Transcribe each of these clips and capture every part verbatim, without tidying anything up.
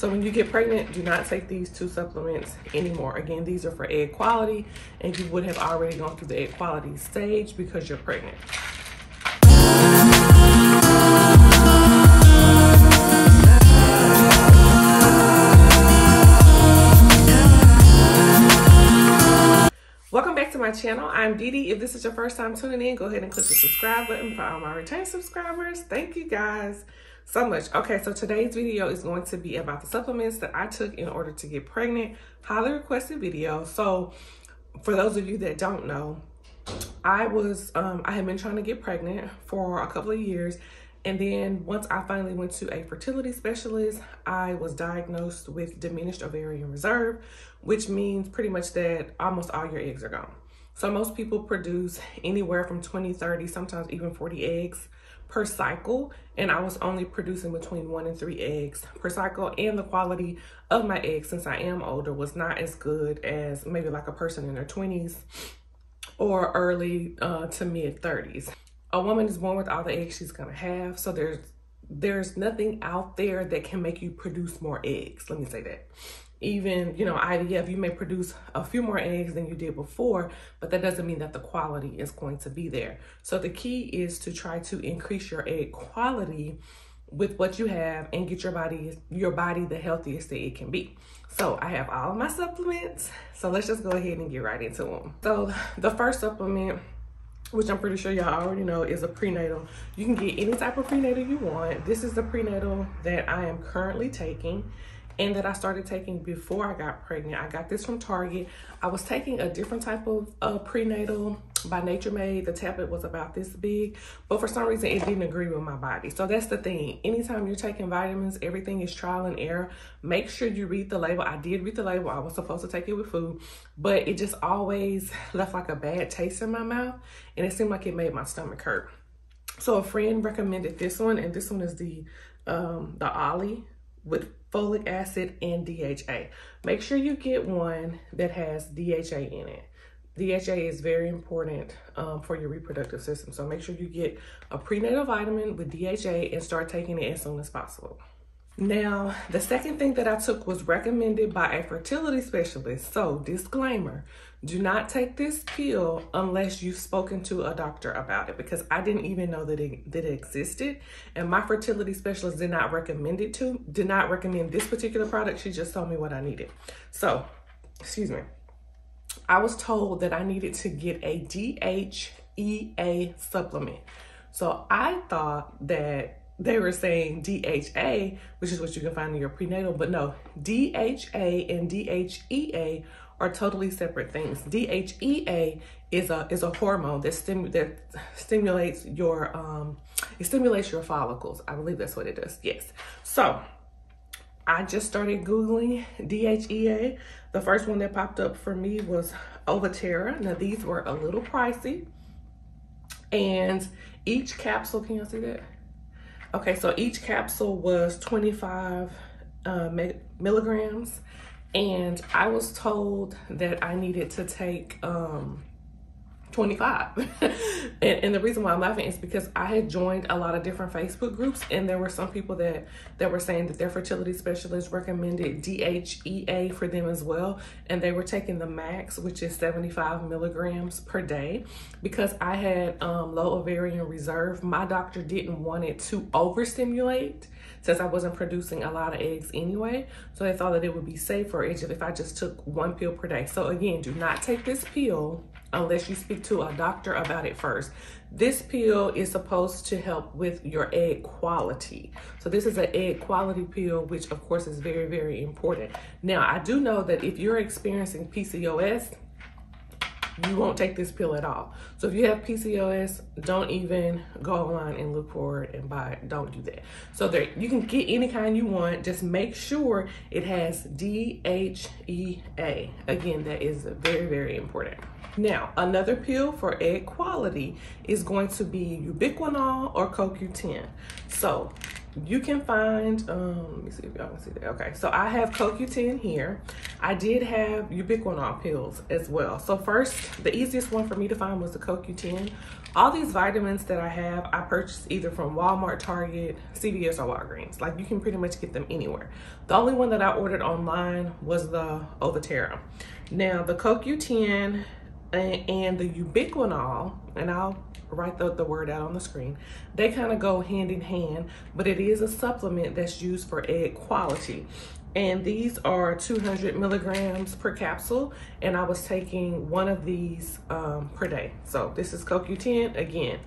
So when you get pregnant, do not take these two supplements anymore. Again, these are for egg quality, and you would have already gone through the egg quality stage because you're pregnant. Welcome back to my channel. I'm DeeDee. If this is your first time tuning in, go ahead and click the subscribe button for all my return subscribers. Thank you guys so much. Okay, so today's video is going to be about the supplements that I took in order to get pregnant. Highly requested video. So for those of you that don't know, I was, um, I had been trying to get pregnant for a couple of years. And then once I finally went to a fertility specialist, I was diagnosed with diminished ovarian reserve, which means pretty much that almost all your eggs are gone. So most people produce anywhere from twenty, thirty, sometimes even forty eggs per cycle. And I was only producing between one and three eggs per cycle. And the quality of my eggs, since I am older, was not as good as maybe like a person in their twenties or early uh, to mid thirties. A woman is born with all the eggs she's gonna have. So there's there's nothing out there that can make you produce more eggs. Let me say that. Even, you know, I V F, you may produce a few more eggs than you did before, but that doesn't mean that the quality is going to be there. So the key is to try to increase your egg quality with what you have and get your body your body the healthiest that it can be. So I have all of my supplements. So let's just go ahead and get right into them. So the first supplement, which I'm pretty sure y'all already know, is a prenatal. You can get any type of prenatal you want. This is the prenatal that I am currently taking and that I started taking before I got pregnant. I got this from Target. I was taking a different type of uh, prenatal by Nature Made. The tablet was about this big, but for some reason it didn't agree with my body. So that's the thing. Anytime you're taking vitamins, everything is trial and error. Make sure you read the label. I did read the label. I was supposed to take it with food, but it just always left like a bad taste in my mouth, and it seemed like it made my stomach hurt. So a friend recommended this one, and this one is the um, the Ollie with folic acid and D H A. Make sure you get one that has D H A in it. D H A is very important um, for your reproductive system. So make sure you get a prenatal vitamin with D H A and start taking it as soon as possible. Now, the second thing that I took was recommended by a fertility specialist. So disclaimer, do not take this pill unless you've spoken to a doctor about it, because I didn't even know that it, that it existed. And my fertility specialist did not recommend it to, did not recommend this particular product. She just told me what I needed. So, excuse me. I was told that I needed to get a D H E A supplement. So I thought that they were saying D H A, which is what you can find in your prenatal, but no, D H A and D H E A are totally separate things. D H E A is a is a hormone that stim that stimulates your um it stimulates your follicles. I believe that's what it does. Yes. So I just started Googling D H E A. The first one that popped up for me was Ovaterra. Now these were a little pricey, and each capsule, can you see that? Okay, so each capsule was twenty-five uh, milligrams, and I was told that I needed to take um, twenty-five. and, and the reason why I'm laughing is because I had joined a lot of different Facebook groups, and there were some people that, that were saying that their fertility specialist recommended D H E A for them as well, and they were taking the max, which is seventy-five milligrams per day. Because I had um, low ovarian reserve, my doctor didn't want it to overstimulate since I wasn't producing a lot of eggs anyway. So they thought that it would be safer if I just took one pill per day. So again, do not take this pill unless you speak to a doctor about it first. This pill is supposed to help with your egg quality. So this is an egg quality pill, which of course is very, very important. Now, I do know that if you're experiencing P C O S, you won't take this pill at all. So if you have P C O S, don't even go online and look for it and buy it. Don't do that. So there, you can get any kind you want. Just make sure it has D H E A. Again, that is very, very important. Now, another pill for egg quality is going to be ubiquinol or C O Q ten. So You can find, um, let me see if y'all can see that. Okay, so I have CoQ ten here. I did have ubiquinol pills as well. So first, the easiest one for me to find was the CoQ ten. All these vitamins that I have, I purchased either from Walmart, Target, C V S, or Walgreens. Like, you can pretty much get them anywhere. The only one that I ordered online was the Ovaterra. Now, the CoQ ten and, and the ubiquinol, and I'll write the, the word out on the screen, they kind of go hand in hand, but it is a supplement that's used for egg quality. And these are two hundred milligrams per capsule, and I was taking one of these um, per day. So this is CoQ ten. Again,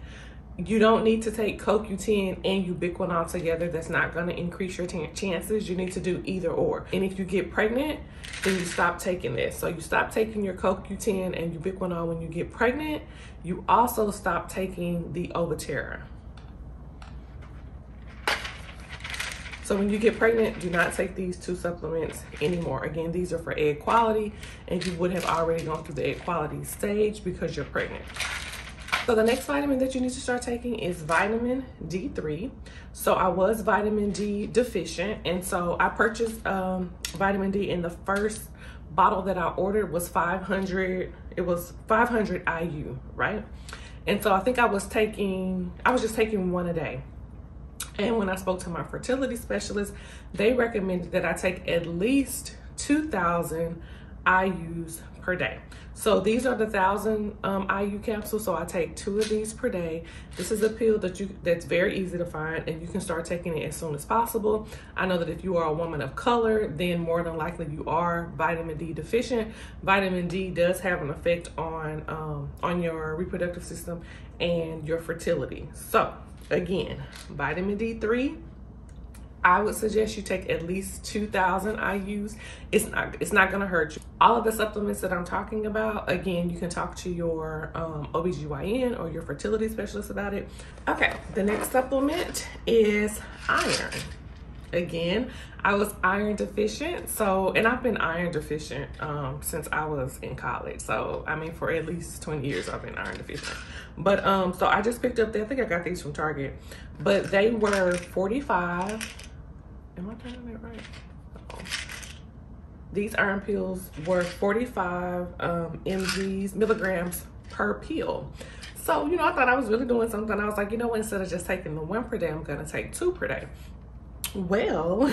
you don't need to take CoQ ten and ubiquinol together. That's not going to increase your chances. You need to do either or. And if you get pregnant, then you stop taking this. So you stop taking your CoQ ten and ubiquinol when you get pregnant. You also stop taking the Ovaterra. So when you get pregnant, do not take these two supplements anymore. Again, these are for egg quality, and you would have already gone through the egg quality stage because you're pregnant. So the next vitamin that you need to start taking is vitamin D three. So I was vitamin D deficient, and so I purchased um, vitamin D in the first bottle that I ordered was five hundred. It was five hundred I U, right? And so I think I was taking, I was just taking one a day. And when I spoke to my fertility specialist, they recommended that I take at least two thousand I U's per day. So these are the thousand um, I U capsules. So I take two of these per day. This is a pill that you that's very easy to find, and you can start taking it as soon as possible. I know that if you are a woman of color, then more than likely you are vitamin D deficient. Vitamin D does have an effect on um, on your reproductive system and your fertility. So again, vitamin D three, I would suggest you take at least two thousand I U's. It's not, it's not gonna hurt you. All of the supplements that I'm talking about, again, you can talk to your um, O B G Y N or your fertility specialist about it. Okay, the next supplement is iron. Again, I was iron deficient, so, and I've been iron deficient um, since I was in college. So, I mean, for at least twenty years, I've been iron deficient. But, um, so I just picked up, the, I think I got these from Target, but they were forty-five, am I trying to get that right? Uh-oh. These iron pills were forty-five um, M G's, milligrams per pill. So, you know, I thought I was really doing something. I was like, you know, instead of just taking the one per day, I'm gonna take two per day. Well,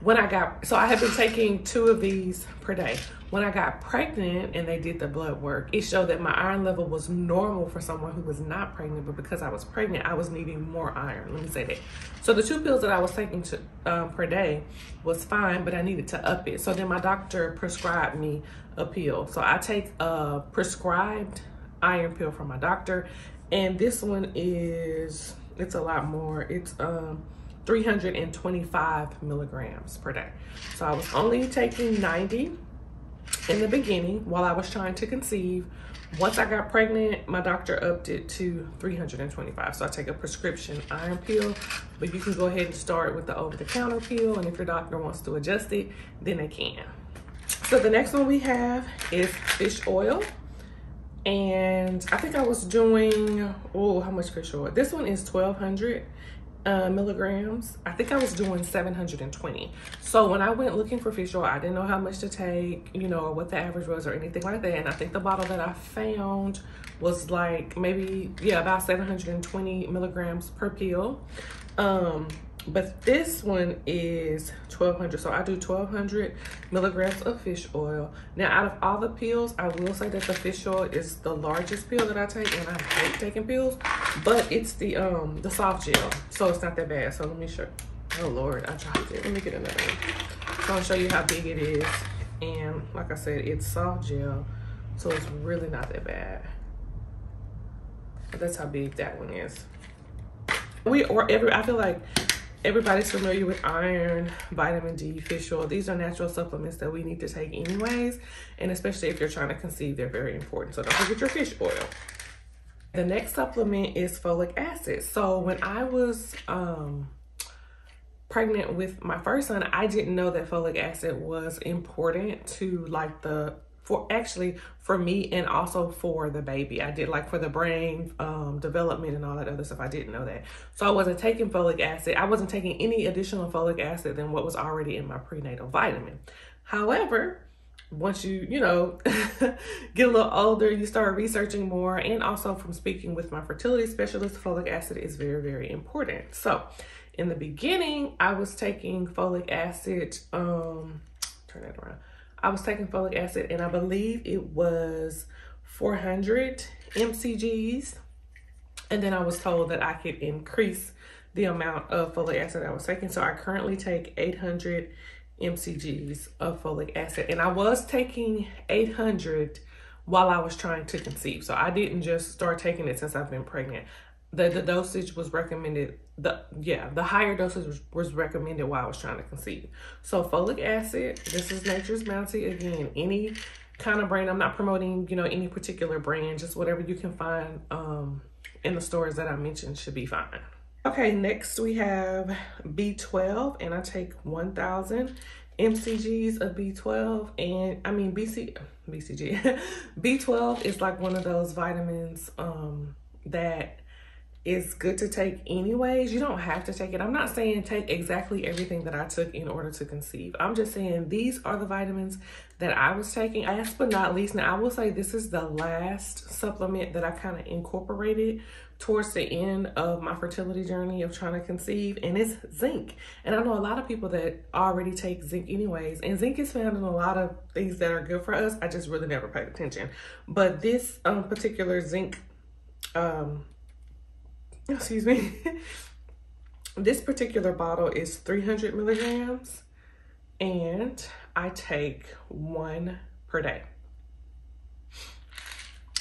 when I got, so I had been taking two of these per day. When I got pregnant and they did the blood work, it showed that my iron level was normal for someone who was not pregnant, but because I was pregnant, I was needing more iron. Let me say that. So the two pills that I was taking to, uh, per day was fine, but I needed to up it. So then my doctor prescribed me a pill. So I take a prescribed iron pill from my doctor, and this one is, it's a lot more. It's, um, three hundred twenty-five milligrams per day. So I was only taking ninety in the beginning while I was trying to conceive. Once I got pregnant, my doctor upped it to three hundred twenty-five. So I take a prescription iron pill, but you can go ahead and start with the over-the-counter pill, and if your doctor wants to adjust it, then they can. So the next one we have is fish oil. And I think I was doing, oh, how much fish oil? This one is twelve hundred. Uh, milligrams. I think I was doing seven hundred twenty. So when I went looking for fish oil, I didn't know how much to take, you know, or what the average was or anything like that. And I think the bottle that I found was like maybe, yeah, about seven hundred twenty milligrams per pill. Um, but this one is twelve hundred. So I do twelve hundred milligrams of fish oil. Now, out of all the pills, I will say that the fish oil is the largest pill that I take, and I hate taking pills, but it's the um the soft gel, so it's not that bad. So let me show, oh Lord, I dropped it. Let me get another one. So I'll show you how big it is, and like I said, it's soft gel, so it's really not that bad. But that's how big that one is. We or every I feel like everybody's familiar with iron, vitamin D, fish oil. These are natural supplements that we need to take anyways, and especially if you're trying to conceive, they're very important. So don't forget your fish oil. The next supplement is folic acid. So when I was um, pregnant with my first son, I didn't know that folic acid was important to like the for actually for me and also for the baby. I did like for the brain um, development and all that other stuff. I didn't know that. So I wasn't taking folic acid. I wasn't taking any additional folic acid than what was already in my prenatal vitamin. However, once you, you know, get a little older, you start researching more, and also from speaking with my fertility specialist, folic acid is very, very important. So in the beginning, I was taking folic acid, um, turn that around. I was taking folic acid and I believe it was four hundred M C Gs. And then I was told that I could increase the amount of folic acid I was taking. So I currently take eight hundred M C Gs of folic acid, and I was taking eight hundred while I was trying to conceive. So I didn't just start taking it since I've been pregnant. The, the dosage was recommended, the yeah, the higher dosage was, was recommended while I was trying to conceive. So folic acid, this is Nature's Bounty. Again, any kind of brand. I'm not promoting, you know, any particular brand, just whatever you can find um, in the stores that I mentioned should be fine. Okay, next we have B twelve, and I take one thousand M C Gs of B twelve, and I mean B C, B C G. B twelve is like one of those vitamins um, that is good to take anyways. You don't have to take it. I'm not saying take exactly everything that I took in order to conceive. I'm just saying these are the vitamins that I was taking. Last but not least, now I will say this is the last supplement that I kind of incorporated towards the end of my fertility journey of trying to conceive, and it's zinc. And I know a lot of people that already take zinc anyways, and zinc is found in a lot of things that are good for us. I just really never paid attention. But this um, particular zinc, um, excuse me, this particular bottle is three hundred milligrams, and I take one per day.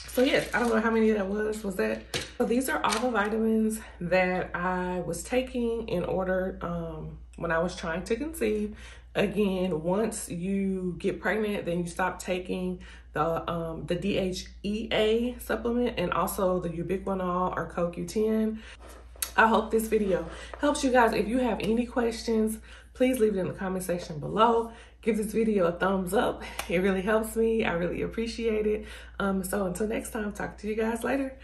So yes, I don't know how many that was, was that? So these are all the vitamins that I was taking in order um, when I was trying to conceive. Again, once you get pregnant, then you stop taking the um, the D H E A supplement and also the ubiquinol or C O Q ten. I hope this video helps you guys. If you have any questions, please leave it in the comment section below. Give this video a thumbs up. It really helps me. I really appreciate it. Um, so until next time, talk to you guys later.